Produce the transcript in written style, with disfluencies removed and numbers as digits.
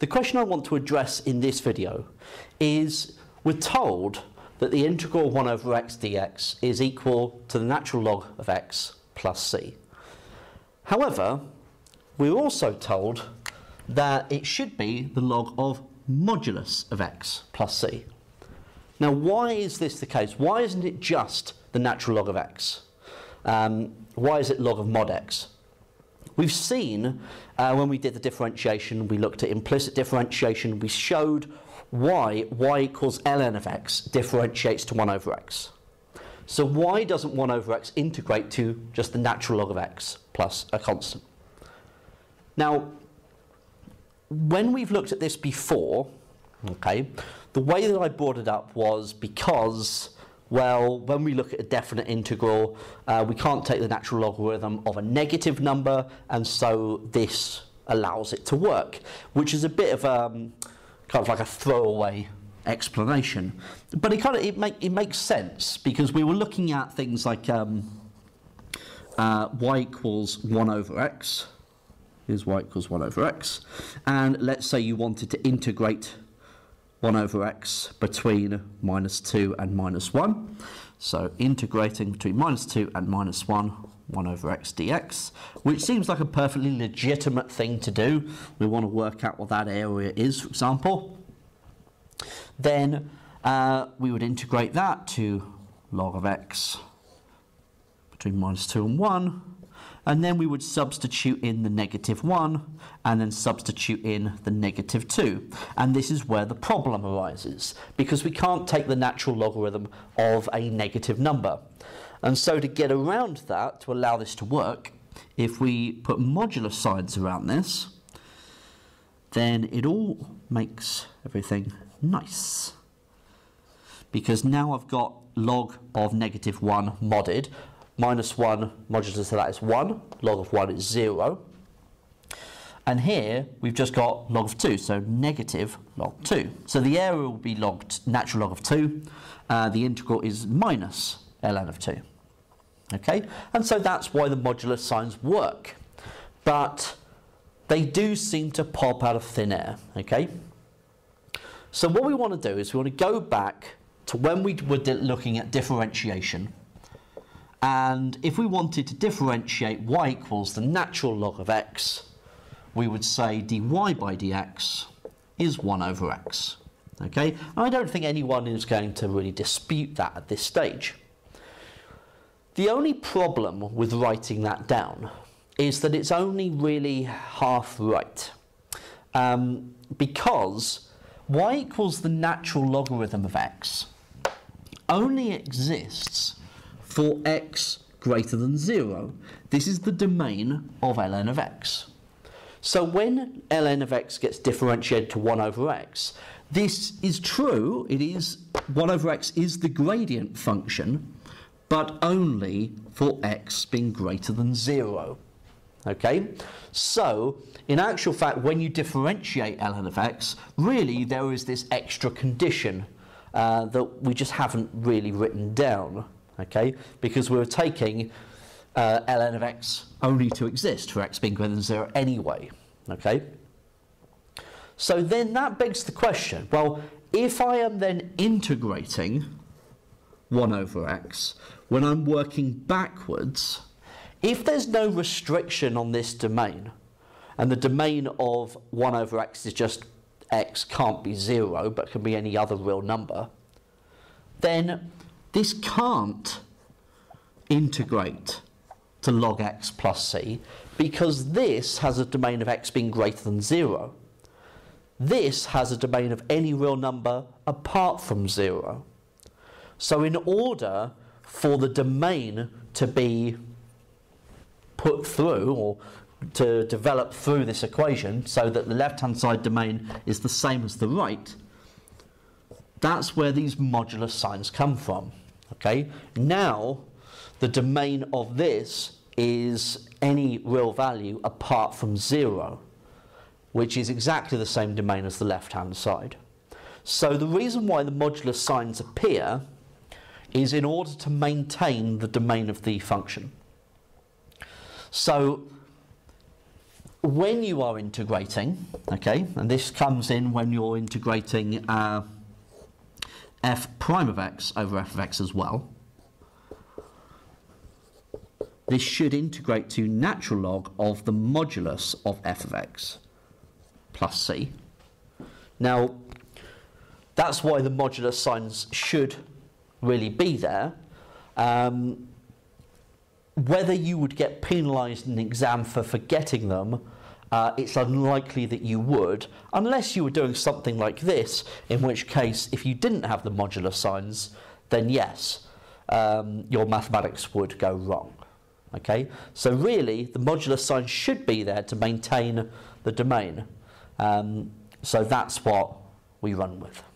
The question I want to address in this video is, we're told that the integral 1 over x dx is equal to the natural log of x plus c. However, we're also told that it should be the log of modulus of x plus c. Now, why is this the case? Why isn't it just the natural log of x? Why is it log of mod x? We've seen when we did the differentiation, we looked at implicit differentiation, we showed why y equals ln of x differentiates to 1 over x. So why doesn't 1 over x integrate to just the natural log of x plus a constant? Now, when we've looked at this before, okay, the way that I brought it up was because, well, when we look at a definite integral, we can't take the natural logarithm of a negative number, and so this allows it to work, which is a bit of kind of like a throwaway explanation. But it kind of it makes sense, because we were looking at things like y equals 1 over x. Here's y equals 1 over x. And let's say you wanted to integrate 1 over x between minus 2 and minus 1. So integrating between minus 2 and minus 1, 1 over x dx, which seems like a perfectly legitimate thing to do. We want to work out what that area is, for example. Then we would integrate that to log of x between minus 2 and 1. And then we would substitute in the negative 1, and then substitute in the negative 2. And this is where the problem arises, because we can't take the natural logarithm of a negative number. And so to get around that, to allow this to work, if we put modular signs around this, then it all makes everything nice. Because now I've got log of negative 1 modded. Minus 1 modulus of that is 1, log of 1 is 0. And here we've just got log of 2, so negative log 2. So the area will be natural log of 2. The integral is minus ln of 2. Okay? And so that's why the modulus signs work. But they do seem to pop out of thin air. Okay? So what we want to do is we want to go back to when we were looking at differentiation. And if we wanted to differentiate y equals the natural log of x, we would say dy by dx is 1 over x. Okay? And I don't think anyone is going to really dispute that at this stage. The only problem with writing that down is that it's only really half right. Because y equals the natural logarithm of x only exists for x greater than 0. This is the domain of ln of x. So when ln of x gets differentiated to 1 over x, this is true. It is 1 over x is the gradient function, but only for x being greater than 0. Okay? So, in actual fact, when you differentiate ln of x, really there is this extra condition that we just haven't really written down. Okay, because we're taking ln of x only to exist for x being greater than 0 anyway. Okay, so then that begs the question, well, if I am then integrating 1 over x, when I'm working backwards, if there's no restriction on this domain, and the domain of 1 over x is just x can't be 0, but can be any other real number, then this can't integrate to log x plus c, because this has a domain of x being greater than 0. This has a domain of any real number apart from 0. So in order for the domain to be put through, or to develop through this equation, so that the left-hand side domain is the same as the right, that's where these modulus signs come from. Okay? Now, the domain of this is any real value apart from 0, which is exactly the same domain as the left-hand side. So the reason why the modulus signs appear is in order to maintain the domain of the function. So when you are integrating, okay, and this comes in when you're integrating f prime of x over f of x as well, this should integrate to natural log of the modulus of f of x plus c. Now, that's why the modulus signs should really be there. Whether you would get penalised in an exam for forgetting them, it's unlikely that you would, unless you were doing something like this, in which case, if you didn't have the modulus signs, then yes, your mathematics would go wrong. Okay, so really, the modulus sign should be there to maintain the domain. So that's what we run with.